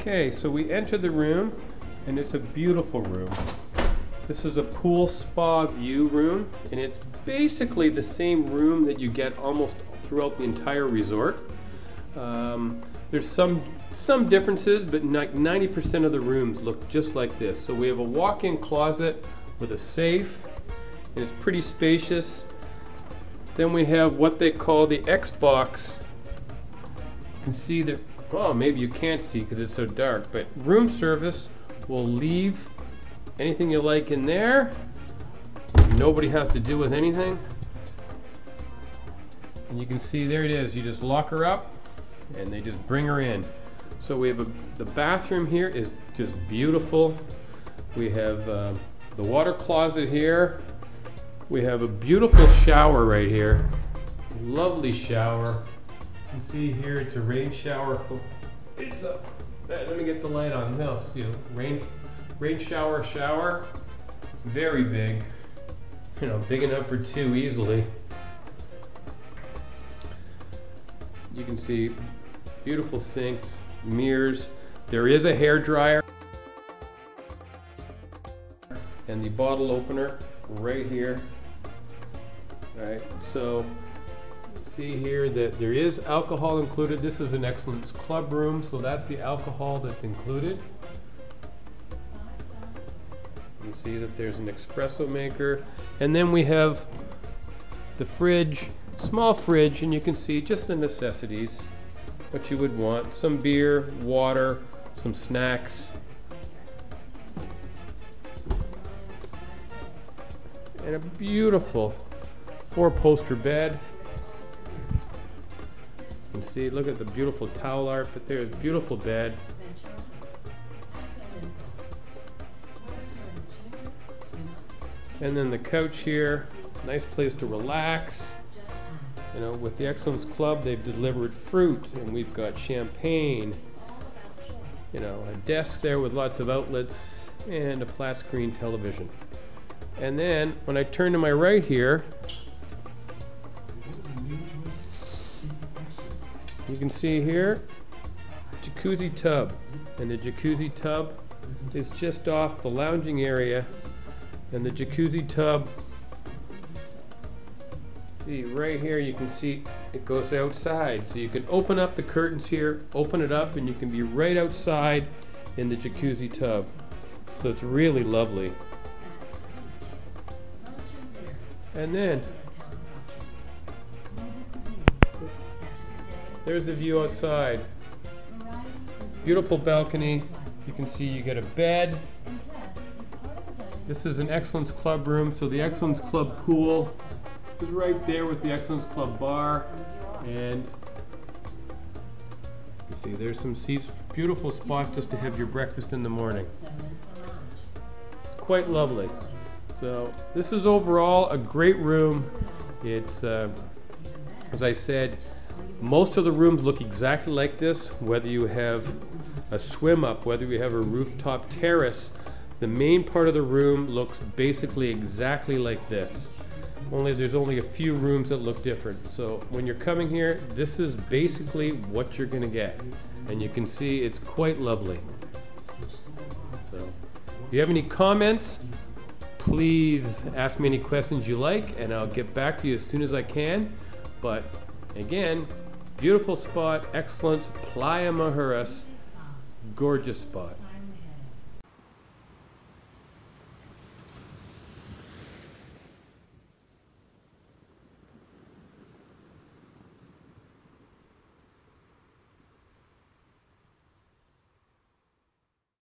Okay, so we enter the room, and it's a beautiful room. This is a pool spa view room, and it's basically the same room that you get almost throughout the entire resort. There's some differences, but like 90% of the rooms look just like this. So we have a walk-in closet with a safe, and it's pretty spacious. Then we have what they call the Xbox. You can see that, well, maybe you can't see because it's so dark, but room service will leave anything you like in there. Nobody has to deal with anything. And you can see there it is. You just lock her up and they just bring her in. So we have the bathroom here is just beautiful. We have the water closet here. We have a beautiful shower right here. Lovely shower. You can see here it's a rain shower. It's a, let me get the light on this. You know, rain shower. Very big. You know, big enough for two easily. You can see beautiful sinks, mirrors. There is a hair dryer and the bottle opener right here. All right, so see here that there is alcohol included. This is an Excellence Club room, so that's the alcohol that's included. You see that there's an espresso maker, and then we have the fridge, small fridge, and you can see just the necessities, what you would want, some beer, water, some snacks. And a beautiful four-poster bed. You can see, look at the beautiful towel art, but there's a beautiful bed. And then the couch here, nice place to relax. You know, with the Excellence Club, they've delivered fruit, and we've got champagne. You know, a desk there with lots of outlets, and a flat-screen television. And then, when I turn to my right here, you can see here, jacuzzi tub. And the jacuzzi tub is just off the lounging area. And the jacuzzi tub, see right here, you can see it goes outside. So you can open up the curtains here, open it up, and you can be right outside in the jacuzzi tub. So it's really lovely. And then, there's the view outside. Beautiful balcony. You can see you get a bed. This is an Excellence Club room, so the Excellence Club pool is right there with the Excellence Club bar. And you see there's some seats. Beautiful spot just to have your breakfast in the morning. It's quite lovely. So this is overall a great room. It's, as I said, most of the rooms look exactly like this, whether you have a swim up, whether you have a rooftop terrace. The main part of the room looks basically exactly like this. Only there's only a few rooms that look different. So when you're coming here, this is basically what you're gonna get. And you can see it's quite lovely. So if you have any comments, please ask me any questions you like, and I'll get back to you as soon as I can. But again, beautiful spot, Excellence Playa Mujeres, gorgeous spot.